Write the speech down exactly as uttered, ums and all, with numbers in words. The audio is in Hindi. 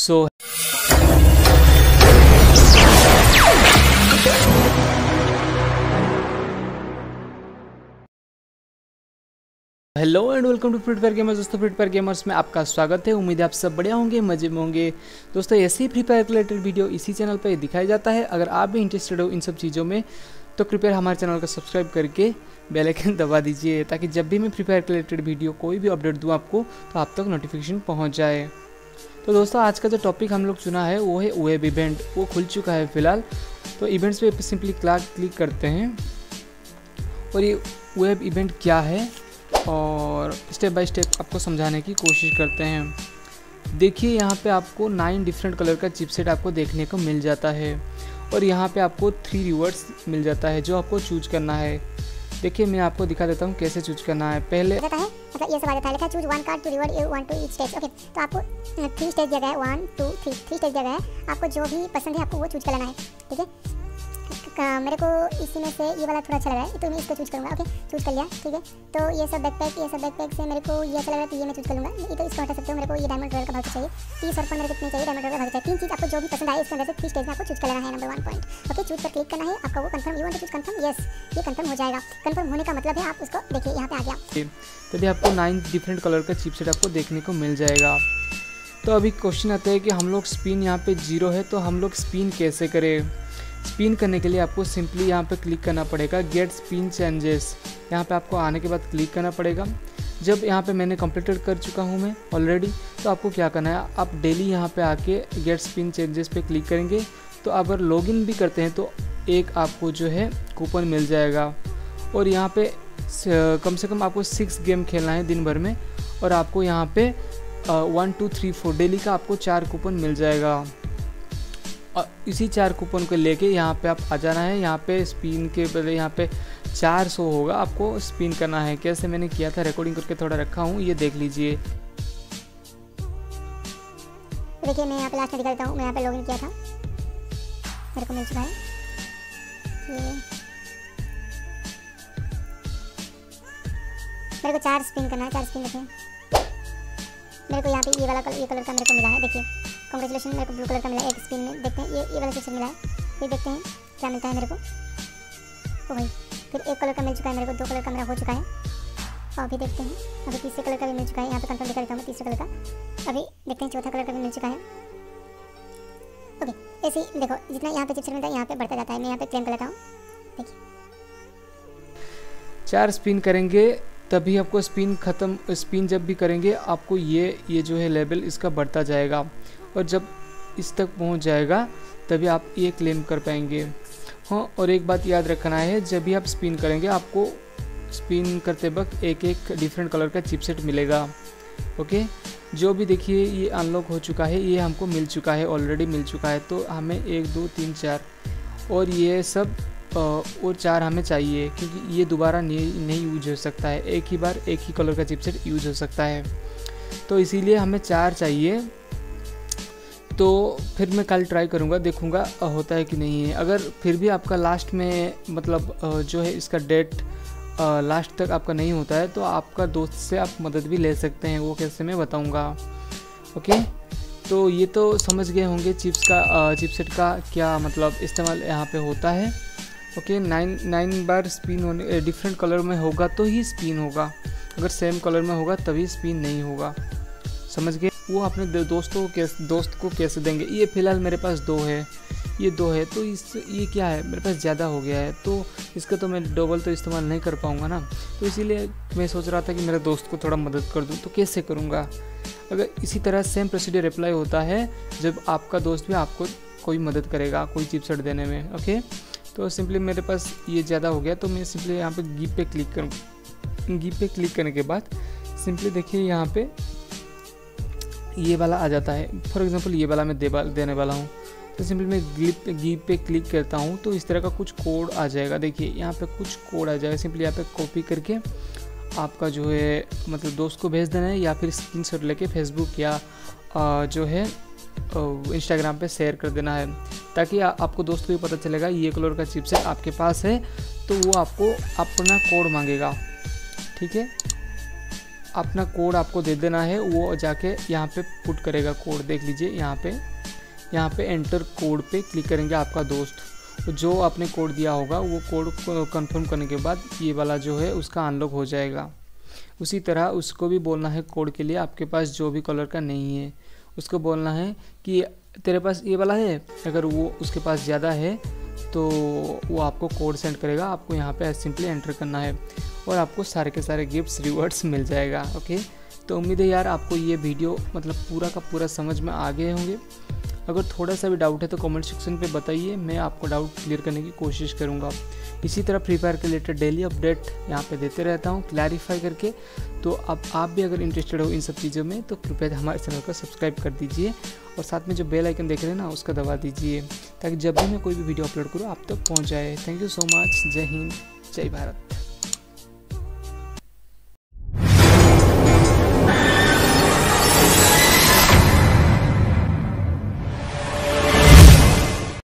So hello and welcome to free fire gamers. दोस्तों फ्री फायर गेमर्स में आपका स्वागत है। उम्मीद है आप सब बढ़िया होंगे, मजे में होंगे। दोस्तों ऐसे ही फ्री फायर रिलेटेड वीडियो इसी चैनल पर दिखाया जाता है। अगर आप भी इंटरेस्टेड हो इन सब चीज़ों में तो कृपया हमारे चैनल को सब्सक्राइब करके बेल आइकन दबा दीजिए, ताकि जब भी मैं फ्री फायर रिलेटेड वीडियो कोई भी अपडेट दूँ आपको तो आप तक नोटिफिकेशन पहुँच जाए। तो दोस्तों आज का जो टॉपिक हम लोग चुना है वो है वेब इवेंट। वो खुल चुका है फिलहाल, तो इवेंट्स पर सिंपली क्लिक करते हैं और ये वेब इवेंट क्या है और स्टेप बाय स्टेप आपको समझाने की कोशिश करते हैं। देखिए यहाँ पे आपको नाइन डिफरेंट कलर का चिपसेट आपको देखने को मिल जाता है और यहाँ पे आपको थ्री रिवर्ड्स मिल जाता है जो आपको चूज करना है। देखिए मैं आपको दिखा देता हूँ कैसे चूज करना है। पहले रहता है मतलब ये सवाल रहता है, लिखा choose one card to reward you want to each stage. Okay, तो आपको थ्री स्टेज जगह है, one two three three stage जगह है। आपको जो भी पसंद है आपको वो चूज कर लेना है, ठीक है। मेरे को इसी में से ये वाला थोड़ा अच्छा लग रहा है तो मैं इसको चूज करूँगा। ओके, चूज कर लिया, ठीक है। तो ये सब बैकपैक ये सब बैकपैक से मेरे को ये अच्छा लग रहा है तो ये मैं चूज कर लूँगा। ये तो इसको हटा सकते हो। मेरे को ये डायमंड कलर का भाग चाहिए, तीस और पंद्रह कितने चाहिए डायमंड कलर का भाग चाहिए। तीन चीज़ आपको जो भी पसंद आए इसके अंदर से थ्री स्टेज में आपको चूज कर लेना है। Number one point okay, choose पर क्लिक करना है आपका। वो confirm you want to choose confirm yes, ये कन्फर्म हो जाएगा। कन्फर्म होने का मतलब है आप उसको देखिए यहाँ पे आ गया। तभी आपको नाइन डिफरेंट कलर का चिपसेट आपको देखने को मिल जाएगा। तो अभी क्वेश्चन आता है कि हम लोग स्पिन यहाँ पे जीरो है तो हम लोग स्पिन कैसे करें। स्पिन करने के लिए आपको सिंपली यहाँ पे क्लिक करना पड़ेगा, गेट स्पिन चेंजेस। यहाँ पे आपको आने के बाद क्लिक करना पड़ेगा। जब यहाँ पे मैंने कंप्लीटेड कर चुका हूँ मैं ऑलरेडी, तो आपको क्या करना है, आप डेली यहाँ पे आके गेट स्पिन चेंजेस पे क्लिक करेंगे तो अगर लॉगिन भी करते हैं तो एक आपको जो है कूपन मिल जाएगा। और यहाँ पर कम से कम आपको सिक्स गेम खेलना है दिन भर में और आपको यहाँ पर one two three four daily का आपको चार कूपन मिल जाएगा। और इसी चार कूपन को लेके यहाँ पे आप आ जाना है। यहाँ पे स्पिन के पहले यहाँ पे चार सौ होगा, आपको स्पिन करना है। कैसे मैंने किया था रिकॉर्डिंग करके थोड़ा रखा हूँ, ये देख लीजिए। देखिए मैं यहाँ पे लास्ट में दिखाता हूँ, मैं यहाँ पे लॉगिन किया था, मेरे को मिल चुका है ये। मेरे को चार स्पिन करना है, चार स्पिन देखिए। मेरे को यहाँ पे ये वाला कलर, ये कलर का मेरे को मिला है, देखिए। कॉन्ग्रेचुलेशन, मेरे को ब्लू कलर का मिला है एक स्पिन में। देखते हैं ये ये वाला सेक्शन मिला है, फिर देखते हैं क्या मिलता है मेरे को। ओ भाई, फिर एक कलर का मिल चुका है मेरे को, दो कलर का मेरा हो चुका है। और अभी देखते हैं, अभी तीसरे कलर का भी मिल चुका है। यहाँ पे कंफर्म दिखा देता हूँ तीसरे कलर का। अभी देखते हैं चौथा कलर का भी मिल चुका है। ओके, ऐसे ही देखो जितना यहाँ पे चिप्स मिलता है यहाँ पे बढ़ता जाता है। मैं यहाँ पे क्लेम कर लेता हूँ, देखिए। चार स्पिन करेंगे तभी आपको स्पिन खत्म, स्पिन जब भी करेंगे आपको ये ये जो है लेवल इसका बढ़ता जाएगा और जब इस तक पहुंच जाएगा तभी आप ये क्लेम कर पाएंगे। हाँ, और एक बात याद रखना है, जब भी आप स्पिन करेंगे आपको स्पिन करते वक्त एक एक डिफरेंट कलर का चिपसेट मिलेगा। ओके, जो भी देखिए ये अनलॉक हो चुका है, ये हमको मिल चुका है, ऑलरेडी मिल चुका है। तो हमें एक दो तीन चार और ये सब और चार हमें चाहिए, क्योंकि ये दोबारा नहीं, नहीं यूज हो सकता है। एक ही बार एक ही कलर का चिपसेट यूज हो सकता है, तो इसीलिए हमें चार चाहिए। तो फिर मैं कल ट्राई करूँगा, देखूँगा होता है कि नहीं है। अगर फिर भी आपका लास्ट में मतलब जो है इसका डेट लास्ट तक आपका नहीं होता है तो आपका दोस्त से आप मदद भी ले सकते हैं, वो कैसे मैं बताऊँगा। ओके, तो ये तो समझ गए होंगे चिप्स का चिपसेट का क्या मतलब इस्तेमाल यहाँ पे होता है। ओके, नाइन नाइन बार स्पिन होने, डिफरेंट कलर में होगा तो ही स्पिन होगा, अगर सेम कलर में होगा तभी स्पिन नहीं होगा। समझ गए। वो अपने दोस्तों को कैसे दोस्त को कैसे देंगे। ये फ़िलहाल मेरे पास दो है, ये दो है तो इस ये क्या है, मेरे पास ज़्यादा हो गया है तो इसका तो मैं डबल तो इस्तेमाल नहीं कर पाऊँगा ना। तो इसीलिए मैं सोच रहा था कि मेरे दोस्त को थोड़ा मदद कर दूँ, तो कैसे करूँगा। अगर इसी तरह सेम प्रोसीजर अप्लाई होता है जब आपका दोस्त भी आपको कोई मदद करेगा कोई चिपसेट देने में। ओके, तो सिंपली मेरे पास ये ज़्यादा हो गया तो मैं सिंपली यहाँ पर गिव पे क्लिक करूँ। गिव पे क्लिक करने के बाद सिंपली देखिए यहाँ पे ये वाला आ जाता है। फॉर एग्जांपल ये वाला मैं देने वाला हूँ, तो सिंपली मैं गिव गिव पे क्लिक करता हूँ तो इस तरह का कुछ कोड आ जाएगा। देखिए यहाँ पे कुछ कोड आ जाएगा, सिंपली यहाँ पे कॉपी करके आपका जो है मतलब दोस्त को भेज देना है, या फिर स्क्रीनशॉट लेके फेसबुक या जो है इंस्टाग्राम पे शेयर कर देना है, ताकि आ, आपको दोस्त को भी पता चलेगा ये कलर का चिपसेट आपके पास है। तो वो आपको अपना कोड मांगेगा, ठीक है। अपना कोड आपको दे देना है, वो जाके यहाँ पे पुट करेगा कोड। देख लीजिए यहाँ पे यहाँ पे एंटर कोड पे क्लिक करेंगे आपका दोस्त, जो आपने कोड दिया होगा वो कोड कंफर्म करने के बाद ये वाला जो है उसका अनलॉक हो जाएगा। उसी तरह उसको भी बोलना है कोड के लिए आपके पास जो भी कलर का नहीं है उसको बोलना है कि तेरे पास ये वाला है, अगर वो उसके पास ज़्यादा है तो वो आपको कोड सेंड करेगा। आपको यहाँ पे सिंपली एंटर करना है और आपको सारे के सारे गिफ्ट्स रिवॉर्ड्स मिल जाएगा। ओके, तो उम्मीद है यार आपको ये वीडियो मतलब पूरा का पूरा समझ में आ गए होंगे। अगर थोड़ा सा भी डाउट है तो कमेंट सेक्शन पे बताइए, मैं आपको डाउट क्लियर करने की कोशिश करूँगा। इसी तरह फ्री फायर के रिलेटेड डेली अपडेट यहाँ पे देते रहता हूँ क्लैरिफाई करके, तो अब आप भी अगर इंटरेस्टेड हो इन सब चीज़ों में तो कृपया हमारे चैनल को सब्सक्राइब कर दीजिए और साथ में जो बेल आइकन देख रहे हैं ना उसका दबा दीजिए, ताकि जब भी मैं कोई भी वीडियो अपलोड करूँ आप तक पहुँच जाए। Thank you so much. जय हिंद, जय भारत।